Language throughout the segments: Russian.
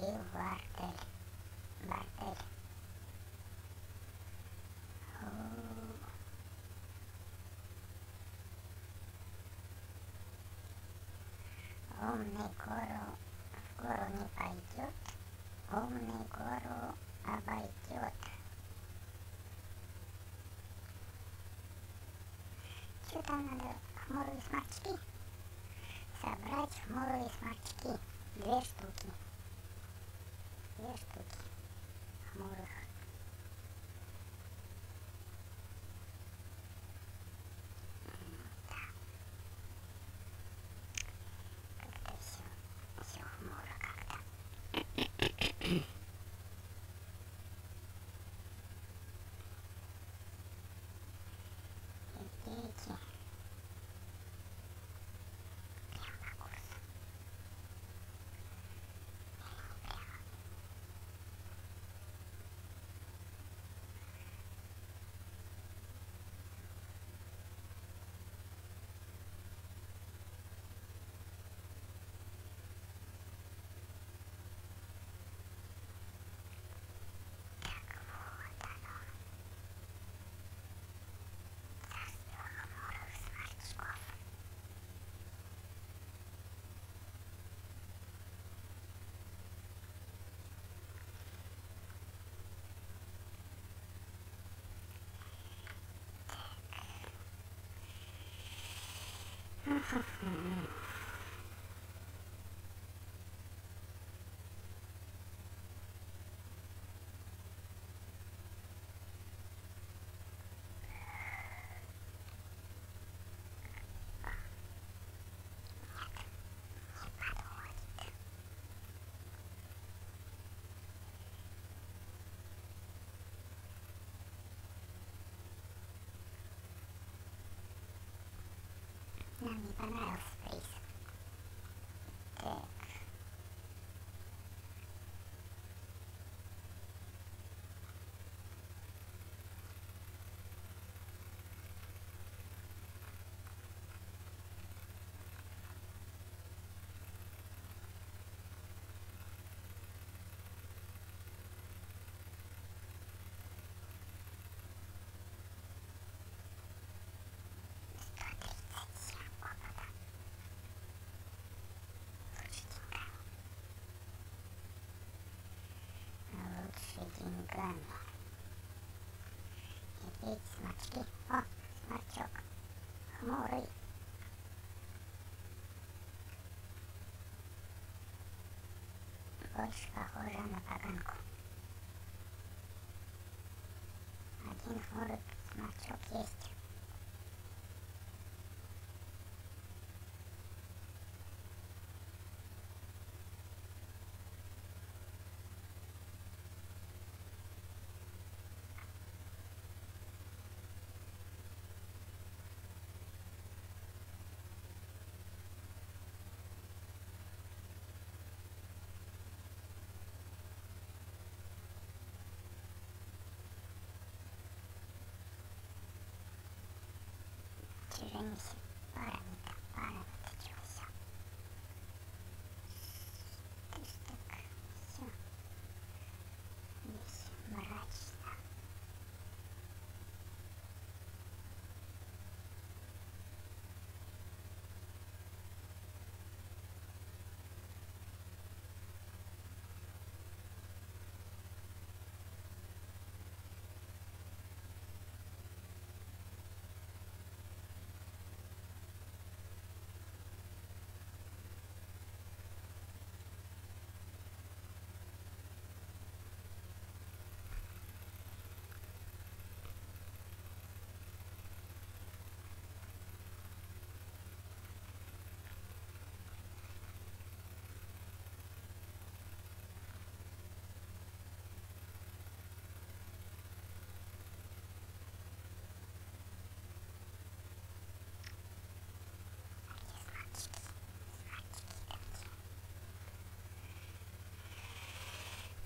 и Бартель. Бартель. Умный гору в гору не пойдет, умный гору обойдет. Что там надо? Хмурые сморчки? Собрать хмурые сморчки. 2 штуки. 2 штуки хмурых. Нам не понравился приз. Так. Деньгами. И эти сморчки. О, сморчок. Хмурый. Больше похоже на поганку. 1 хмурый сморчок есть. Женись, парами-то, чё, всё. Ты ж так, всё. Здесь мрачно.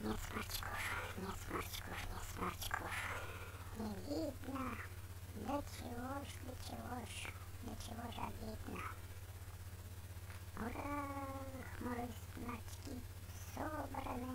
Нет сморчков, нет сморчков, нет сморчков. Не видно. Да чего ж обидно. Ура! Хмурые сморчки собраны.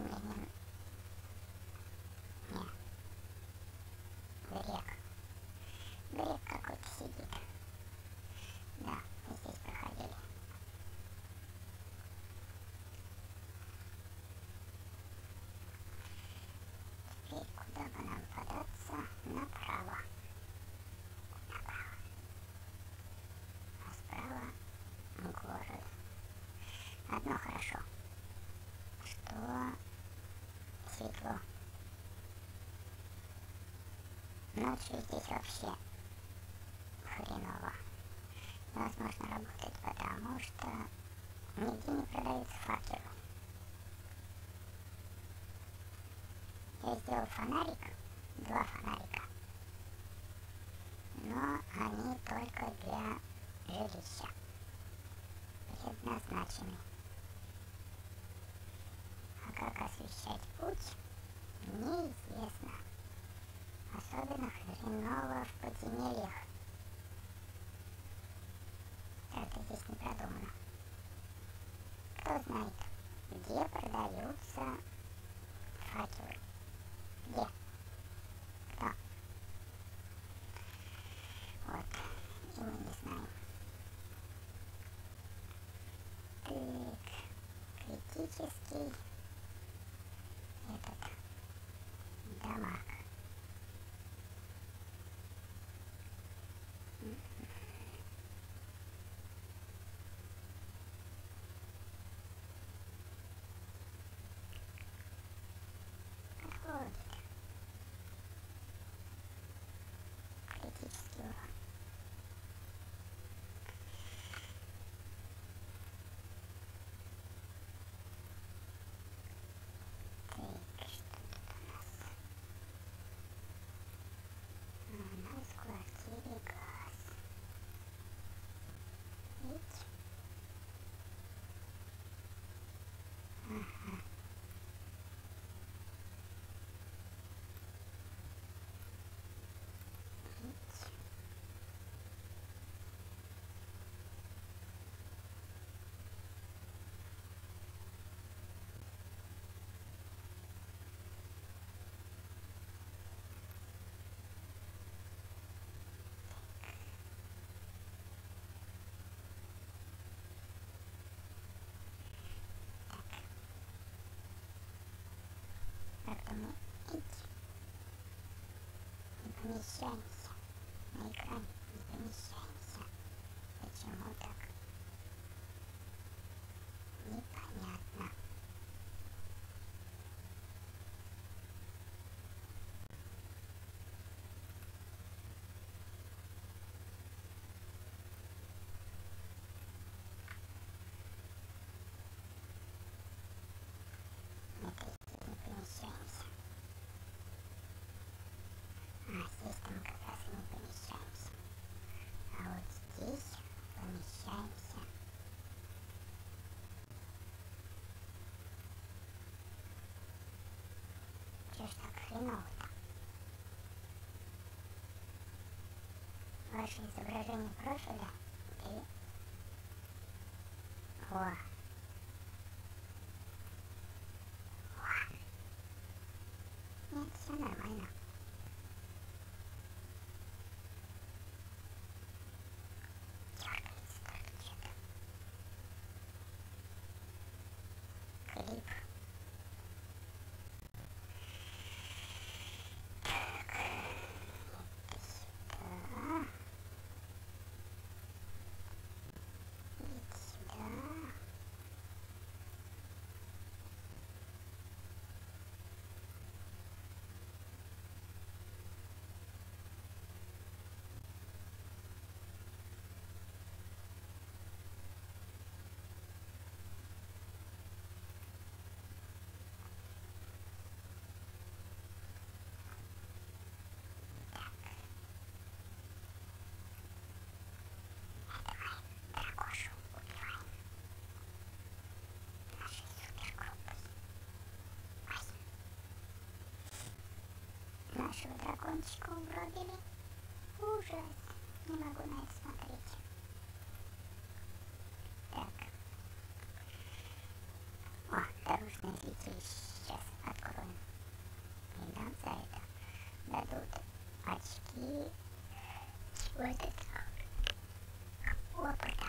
времени я грех. Грех какой-то сидит. Да, мы здесь проходили. Теперь куда бы нам податься? Направо. А справа город. Одно хорошо. Что светло. Ночью здесь вообще хреново. Невозможно работать, потому что нигде не продаются факелы. Я сделал фонарик, 2 фонарика. Но они только для жилища. Предназначены. А как освещать путь, неизвестно. Особенно хреново в подземельях. Как-то здесь не продумано. Кто знает, где продаются факелы? Где? Кто? Вот. И мы не знаем. Так. Критический. Этот. Дамаг. Отходит. Критический урон. Так, что тут у нас? У нас в квартире газ. Видите? Ага. Мы не помещаемся на экране, не помещаемся. Почему так? Непонятно. Чё ж так хреново-то? Ваше изображение профиля и... О! О! Нет, всё нормально. Дёргается только что-то. Клип. Нашего дракончика угробили. Ужас. Не могу на это смотреть. Так. О, дорожное святилище. Гонзага дадут очки. Чего это? Опыта.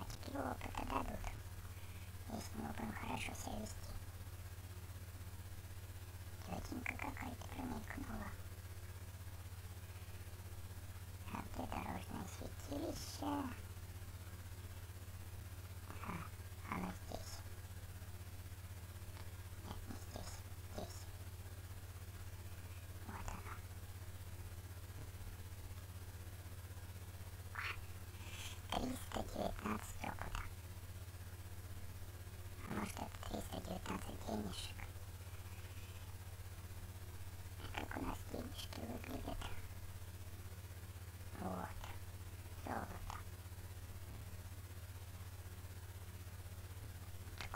Очки опыта дадут, если мы будем хорошо себя вести. Тетенька какая-то промелькнула. А где дорожное святилище? Ага, оно здесь. Нет, не здесь, здесь. Вот оно. А, 319 опыта. А может это 319 денежек? Как у нас денежки выглядят. Вот, золото.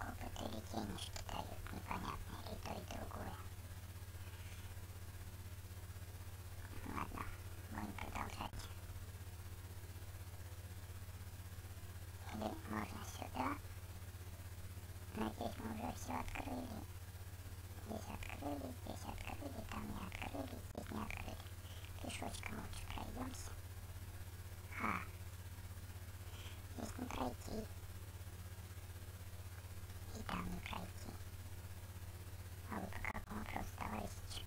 Опыт или денежки дают, непонятно, или то, и другое. Ладно, будем продолжать. Или можно сюда. Надеюсь, мы уже все открыли. Здесь открыли, здесь открыли, там не открыли, здесь не открыли. Пешочком лучше пройдемся. А, здесь не пройти. И там не пройти. А вы по какому вопросу, товарищи?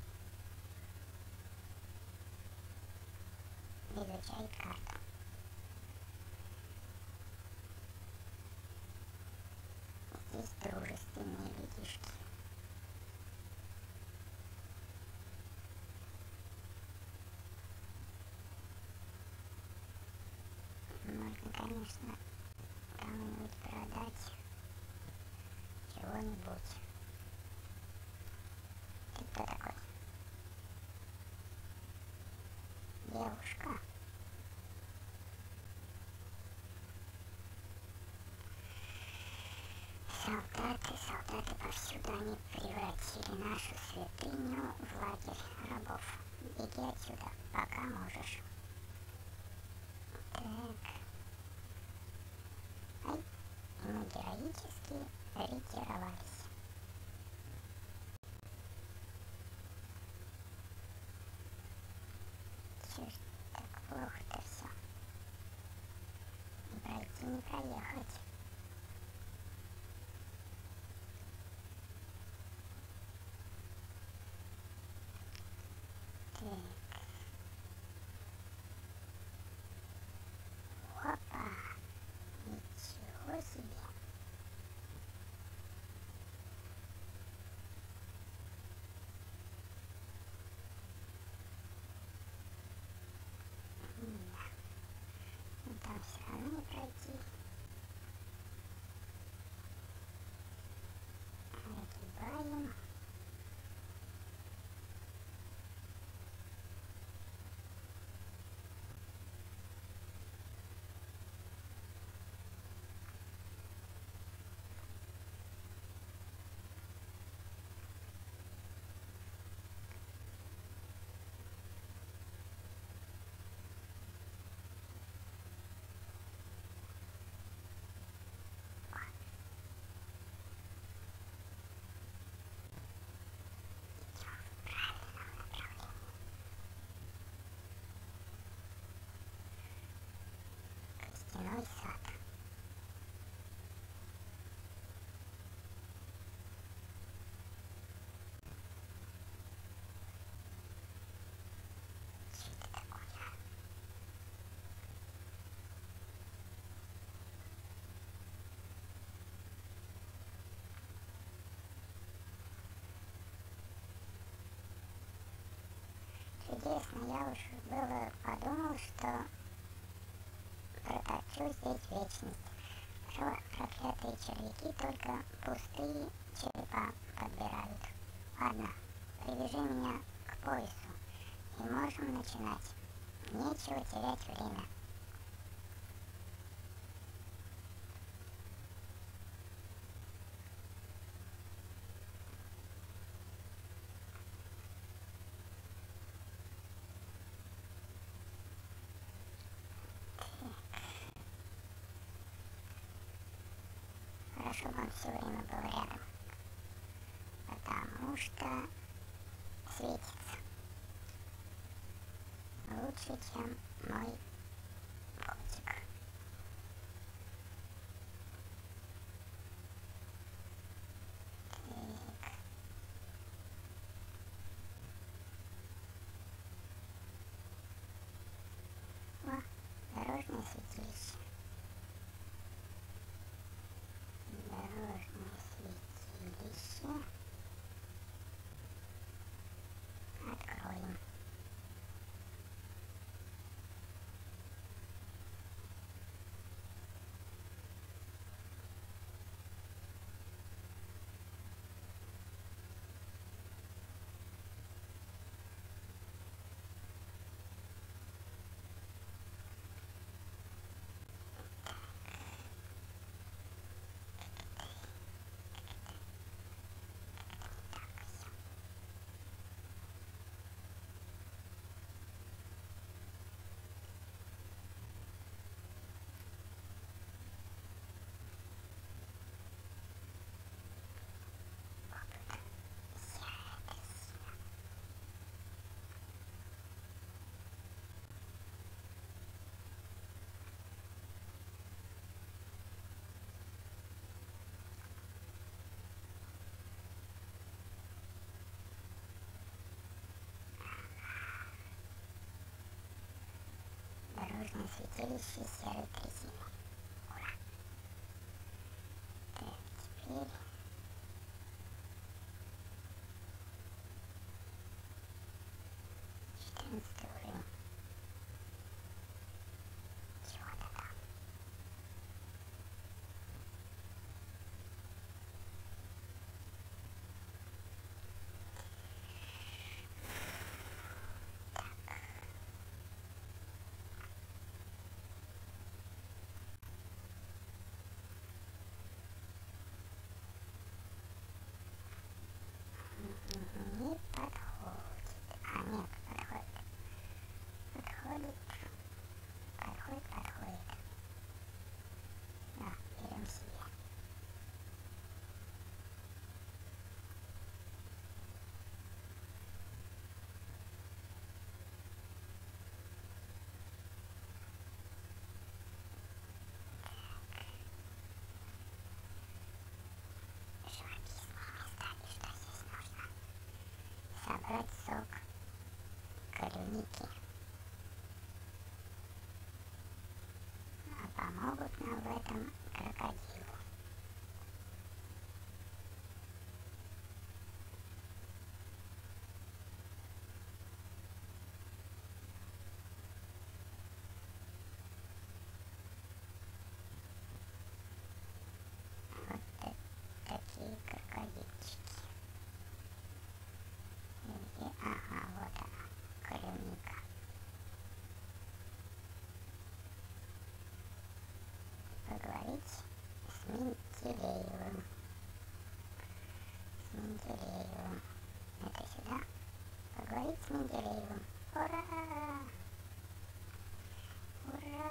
Изучай карту. Здесь дружественные людишки. Можно, конечно, кому-нибудь продать чего-нибудь. Ты кто такой? Девушка. Солдаты повсюду, они превратили нашу святыню в лагерь рабов. Беги отсюда, пока можешь. Так. Мы героически ретировались. Чё ж так плохо-то всё? Не пройти, не проехать. Так. Опа. Ничего себе. Там все равно не пройти. Нагибаем. Костяной сад. Что это такое? Чудесно, я уж было подумал, что протопчу здесь вечность. Проклятые червяки только пустые черепа подбирают. Ладно, привяжи меня к поясу, и можем начинать. Нечего терять время. Чтобы он все время был рядом, потому что светится. Лучше, чем мой болтик. Так. О, дорожное святилище. На святилище серой трясины. Ура! Так, теперь... Брать сок, кореники, а помогут нам в этом крокодилы. Вот такие крокодильчики. С Монтереевым. Это сюда. Поговорить с Монтереевым. Ура! Ура!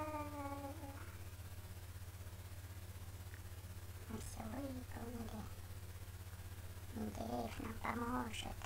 Мы все выполнили. Монтереев нам поможет.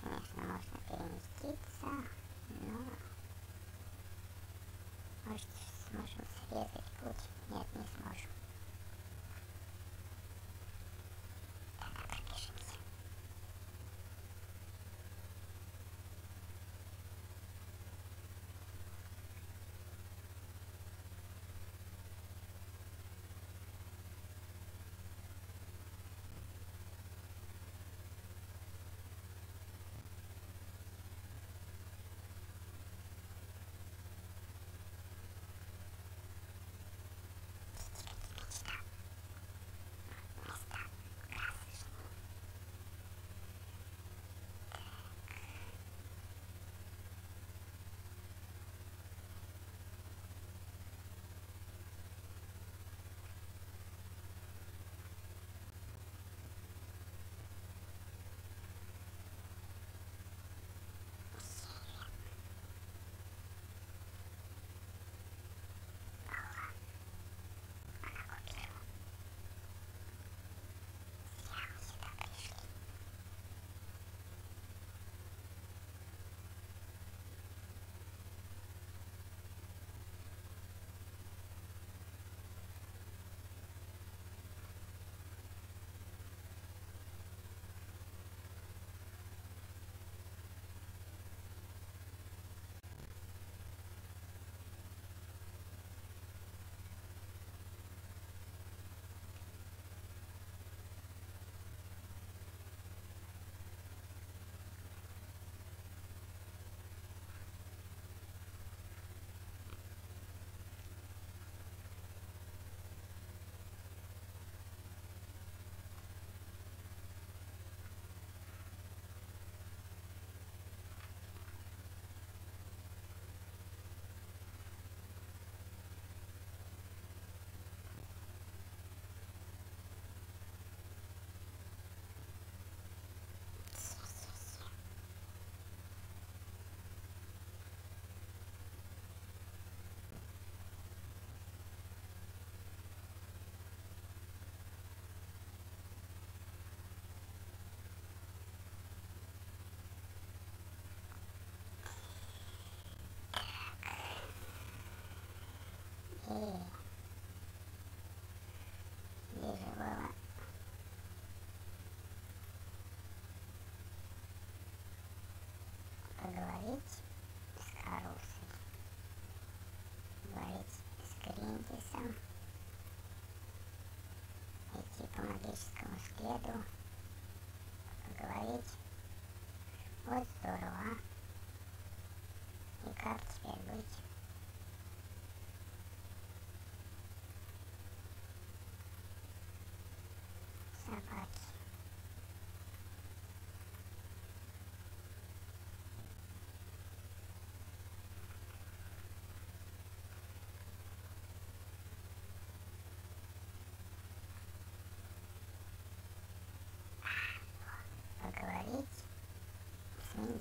Конечно, можно переместиться, но... Может, сможем срезать путь? Нет, не сможем. Тогда пробежимся.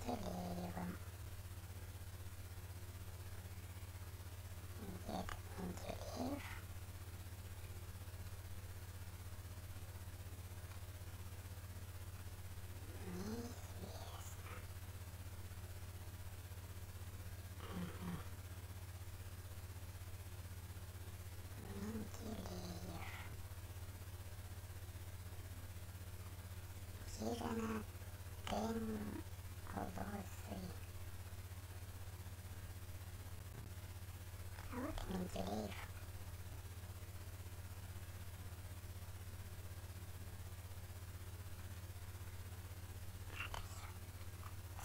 Монтереевым. Дед Монтереев. Неизвестно. Угу. Монтереев. Сирена. Волосы. А вот Монтереев. Надо все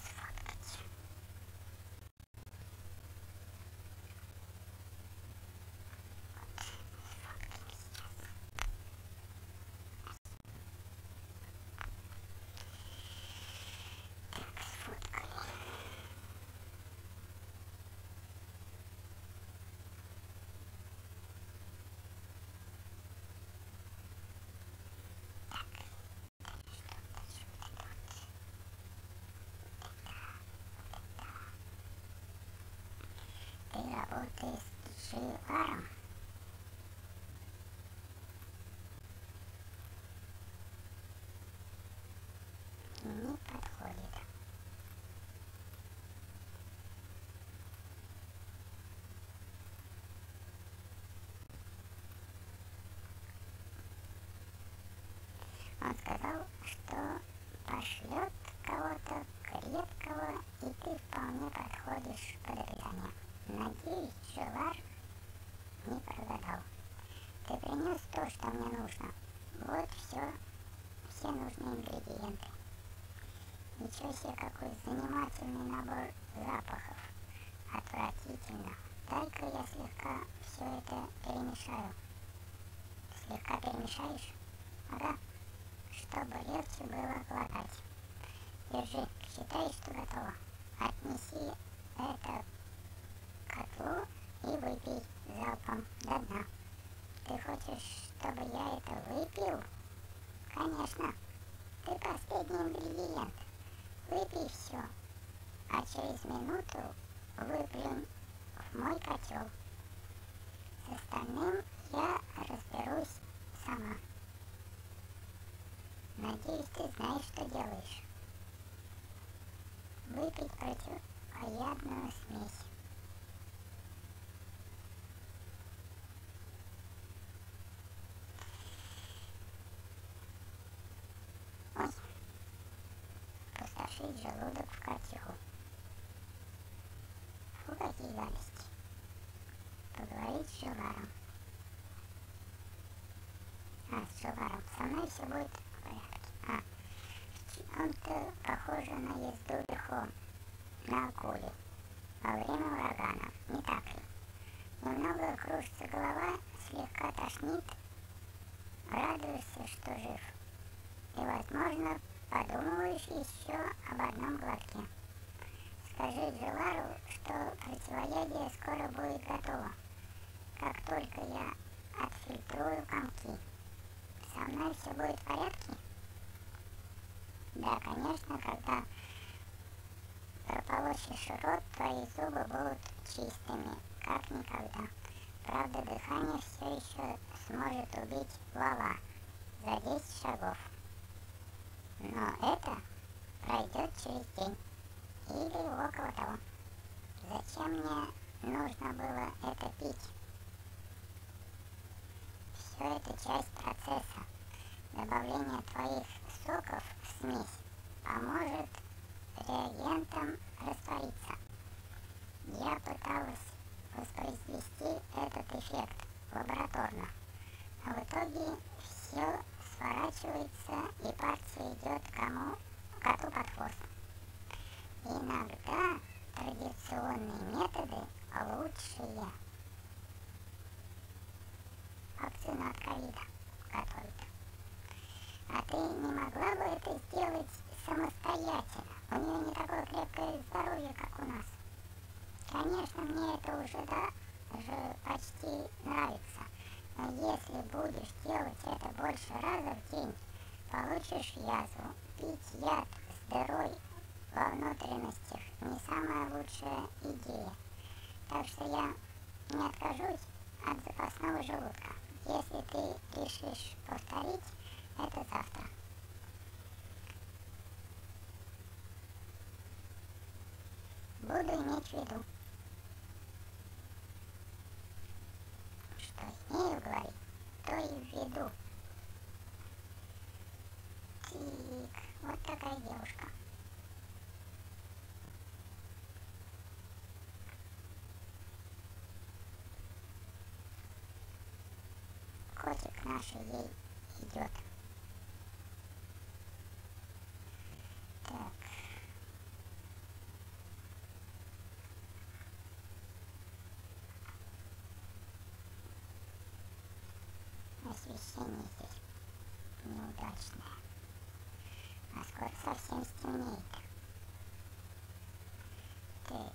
сфоткать. Вот, сфоткаем сейчас. Ты работаешь с Жиларом? Не подходит. Он сказал, что пошлет кого-то крепкого, и ты вполне подходишь под описание. Надеюсь, Жилар не прогадал. Ты принес то, что мне нужно. Вот все нужные ингредиенты. Ничего себе, какой занимательный набор запахов. Отвратительно. Дай-ка я слегка все это перемешаю. Слегка перемешаешь? Ага. Чтобы легче было глотать. Держи. Считай, что готово. Отнеси это котлу и выпей залпом до дна. Ты хочешь, чтобы я это выпил? Конечно. Ты последний ингредиент. Выпей все, а через минуту выплюнь в мой котел. С остальным я разберусь сама. Надеюсь, ты знаешь, что делаешь. Выпить противоядную смесь. Пустошить желудок в котел. Фу, какие гадости. Поговорить с Жиларом. С Жиларом. Со мной все будет в порядке. Он-то, похоже, на езду верхом. На акуле. Во время урагана. Не так ли? Немного кружится голова, слегка тошнит. Радуешься, что жив. И, возможно, подумаешь еще об одном глотке. Скажи Жилару, что противоядие скоро будет готово. Как только я отфильтрую комки. Со мной все будет в порядке? Да, конечно, когда прополощешь рот, твои зубы будут чистыми, как никогда. Правда, дыхание все еще сможет убить вала за 10 шагов. Но это пройдет через день или около того. Зачем мне нужно было это пить? Все это часть процесса. Добавление твоих соков в смесь поможет реагентам раствориться. Я пыталась воспроизвести этот эффект лабораторно, но в итоге все сворачивается, и партия идет коту под хвост. Иногда традиционные методы лучшие. Вакцину от ковида готовят. А ты не могла бы это сделать самостоятельно? У нее не такое крепкое здоровье, как у нас. Конечно, мне это уже даже почти нравится. Но если будешь делать это больше раза в день, получишь язву. Пить яд с дырой во внутренностях не самая лучшая идея, так что я не откажусь от запасного желудка, если ты решишь повторить это завтра. Буду иметь в виду. Что имею говорить, то и в виду. Тик, вот такая девушка. Котик наш ей идет. Так. Освещение здесь неудачное. А скоро совсем стемнеет. Так.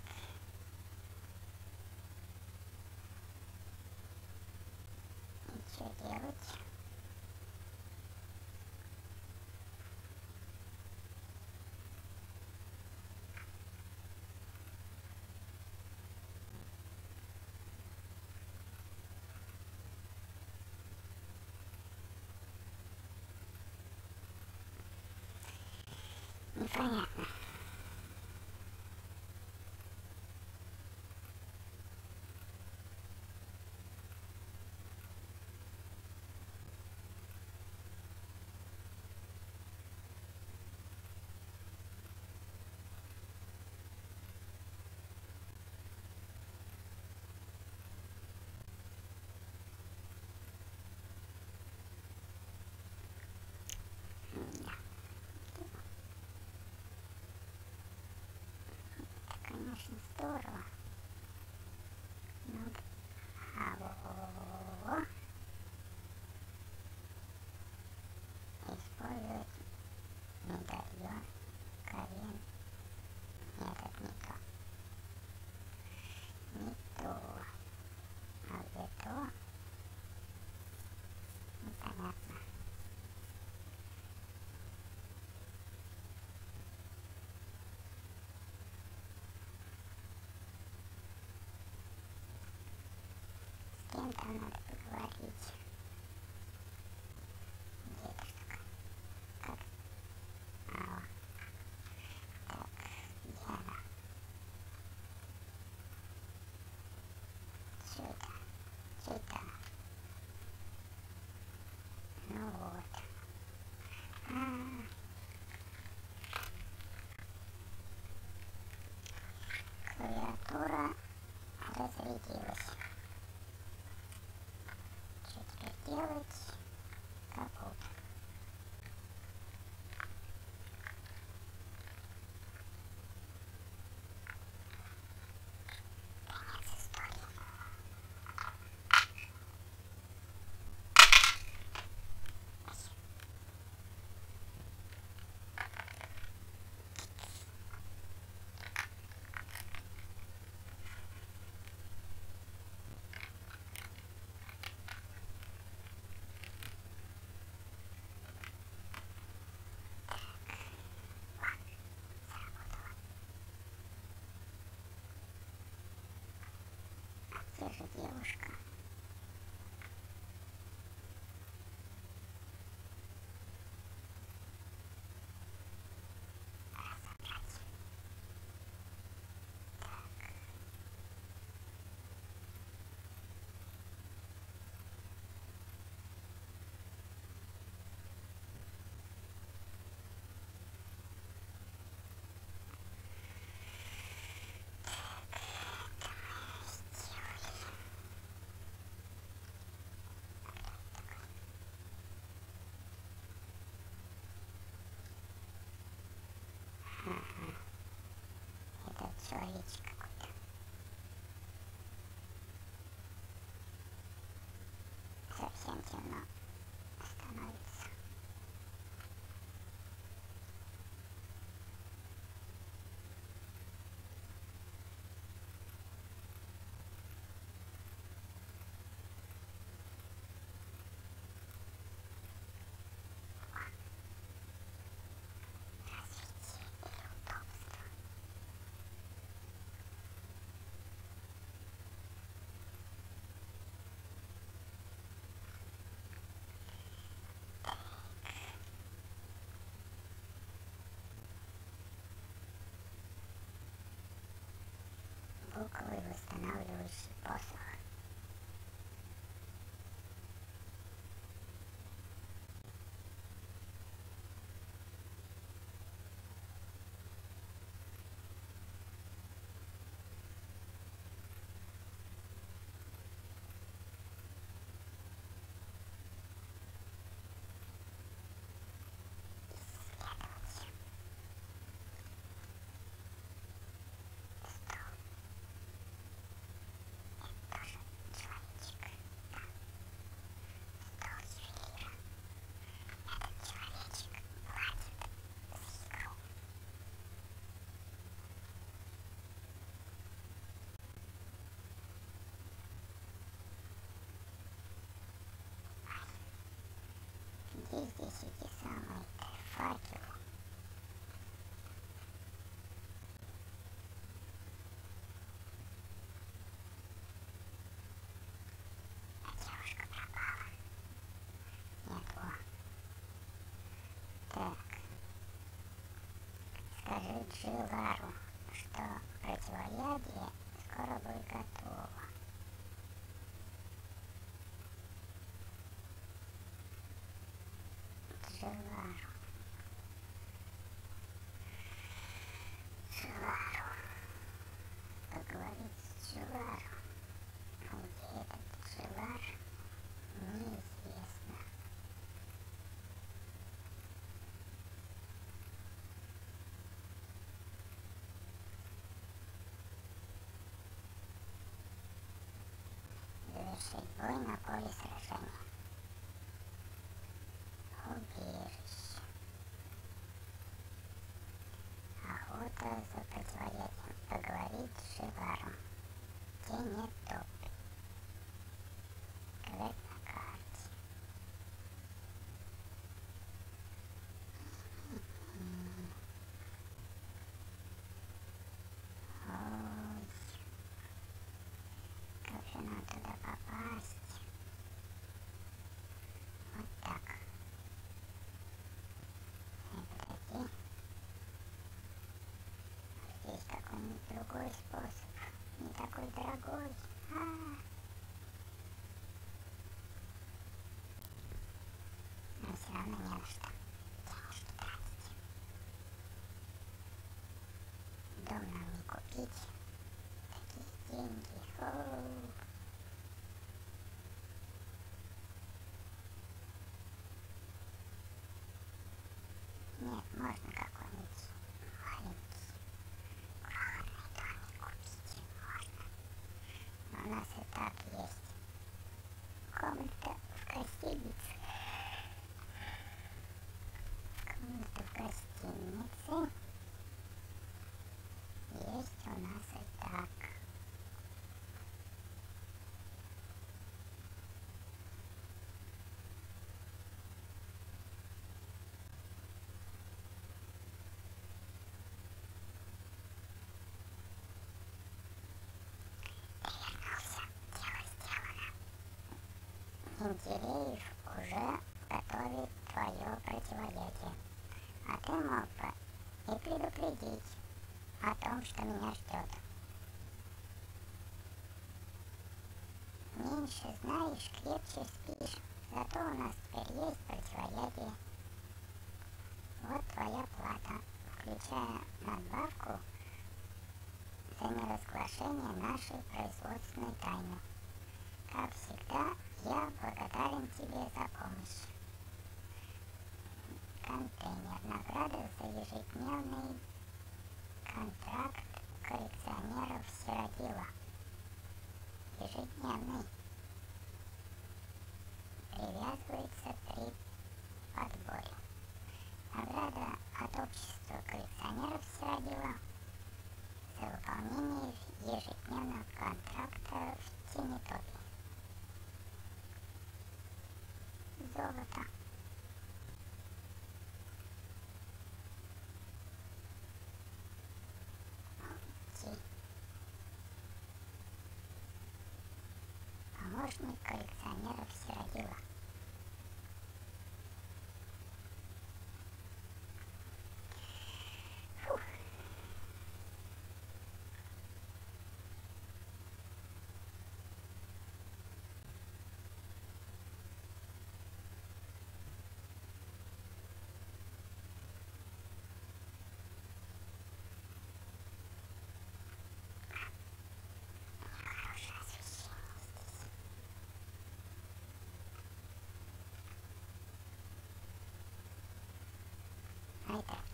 И что делать? Понятно. Здорово. Ну, алло. Использовать медальон, ковен. Нет, это не то. Не то. А где то? Непонятно. Там надо поговорить. Где эта штука? Как? А, так, где она? Что это? Что это? Ну вот. Клавиатура разрядилась. Делать капот. Конец истории. Где же девушка? Разобрать. Так. Это человечек какой-то. Совсем темно становится. Развитие и удобство. звуковой восстанавливающий посох. Где здесь эти самые факелы? А девушка пропала. Нет, о. Так. Скажи Жилару, что противоядие скоро будет готово. Жилару. Поговорить с Жилару. А где этот Жилар? Неизвестно. Завершить бой на поле сражения. Убежище. Охота за противоядием. Поговорить с Жиларом. Где нет топлива. Клет на карте. Ой. Как же нам туда попасть? Другой способ, не такой дорогой. Но все равно не на что денежки тратить. Дом нам не купить. Такие деньги. О-о-о. Нет, можно какой-нибудь. У нас и так есть комната в гостинице. Комната в гостинице есть у нас и так. Монтереев уже готовит твое противоядие, а ты мог бы и предупредить о том, что меня ждет. Меньше знаешь, крепче спишь, зато у нас теперь есть противоядие. Вот твоя плата, включая надбавку за неразглашение нашей производственной тайны. Как всегда, я благодарен тебе за помощь. Контейнер. Награда за ежедневный контракт коллекционеров Сиродила. Ежедневный. Привязывается при подборе. Награда от общества коллекционеров Сиродила за выполнение ежедневного контракта в Тинитопе. Золото. Помощник коллекционеров Сиродила.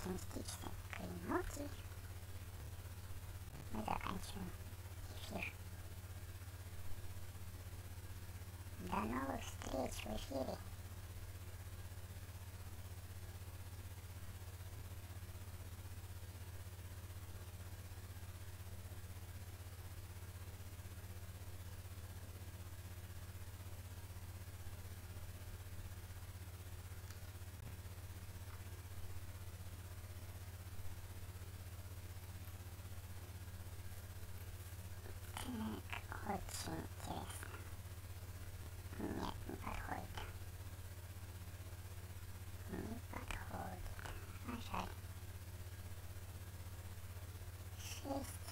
оптимистично эмоций, мы заканчиваем эфир. До новых встреч в эфире. Очень интересно. Нет, не подходит. Не подходит. А жаль. 6.